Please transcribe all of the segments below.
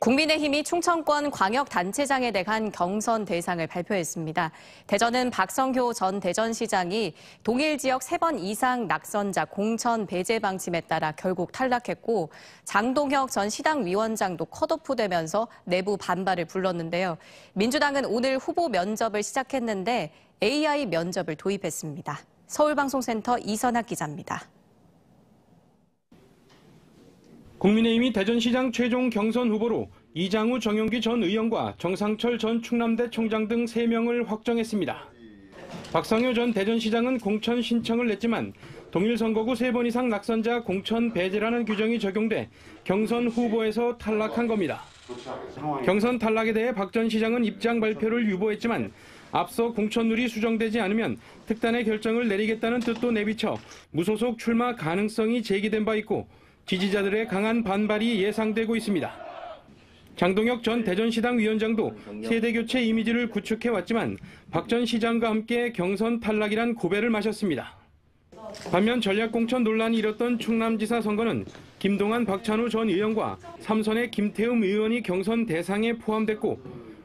국민의힘이 충청권 광역단체장에 대한 경선 대상을 발표했습니다. 대전은 박성효 전 대전시장이 동일 지역 3번 이상 낙선자 공천 배제 방침에 따라 결국 탈락했고 장동혁 전 시당위원장도 컷오프되면서 내부 반발을 불렀는데요. 민주당은 오늘 후보 면접을 시작했는데 AI 면접을 도입했습니다. 서울방송센터 이선학 기자입니다. 국민의힘이 대전시장 최종 경선 후보로 이장우 정용기 전 의원과 정상철 전 충남대 총장 등 3명을 확정했습니다. 박성효 전 대전시장은 공천 신청을 냈지만 동일 선거구 3번 이상 낙선자 공천 배제라는 규정이 적용돼 경선 후보에서 탈락한 겁니다. 경선 탈락에 대해 박 전 시장은 입장 발표를 유보했지만 앞서 공천룰이 수정되지 않으면 특단의 결정을 내리겠다는 뜻도 내비쳐 무소속 출마 가능성이 제기된 바 있고 지지자들의 강한 반발이 예상되고 있습니다. 장동혁 전 대전시당 위원장도 세대교체 이미지를 구축해왔지만 박 전 시장과 함께 경선 탈락이란 고배를 마셨습니다. 반면 전략공천 논란이 일었던 충남지사 선거는 김동한, 박찬우 전 의원과 삼선의 김태흠 의원이 경선 대상에 포함됐고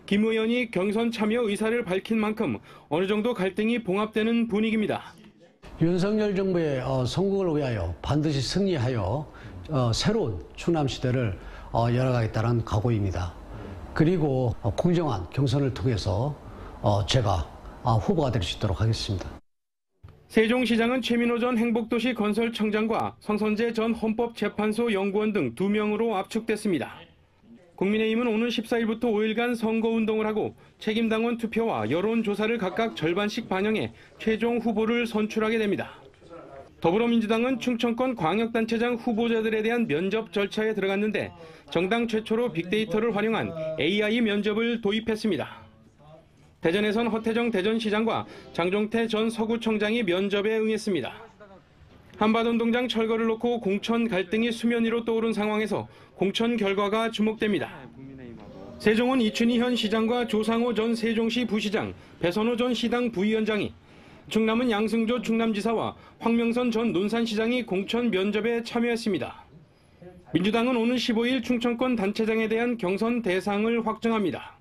김 의원이 경선 참여 의사를 밝힌 만큼 어느 정도 갈등이 봉합되는 분위기입니다. 윤석열 정부의 성공을 위하여 반드시 승리하여 새로운 충남시대를 열어가겠다는 각오입니다. 그리고 공정한 경선을 통해서 제가 후보가 될 수 있도록 하겠습니다. 세종시장은 최민호 전 행복도시건설청장과 성선제 전 헌법재판소 연구원 등 2명으로 압축됐습니다. 국민의힘은 오는 14일부터 5일간 선거운동을 하고 책임당원 투표와 여론조사를 각각 절반씩 반영해 최종 후보를 선출하게 됩니다. 더불어민주당은 충청권 광역단체장 후보자들에 대한 면접 절차에 들어갔는데 정당 최초로 빅데이터를 활용한 AI 면접을 도입했습니다. 대전에선 허태정 대전시장과 장종태 전 서구청장이 면접에 응했습니다. 한밭운동장 철거를 놓고 공천 갈등이 수면 위로 떠오른 상황에서 공천 결과가 주목됩니다. 세종은 이춘희 현 시장과 조상호 전 세종시 부시장, 배선호 전 시당 부위원장이, 충남은 양승조 충남지사와 황명선 전 논산시장이 공천 면접에 참여했습니다. 민주당은 오는 15일 충청권 단체장에 대한 경선 대상을 확정합니다.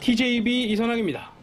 TJB 이선학입니다.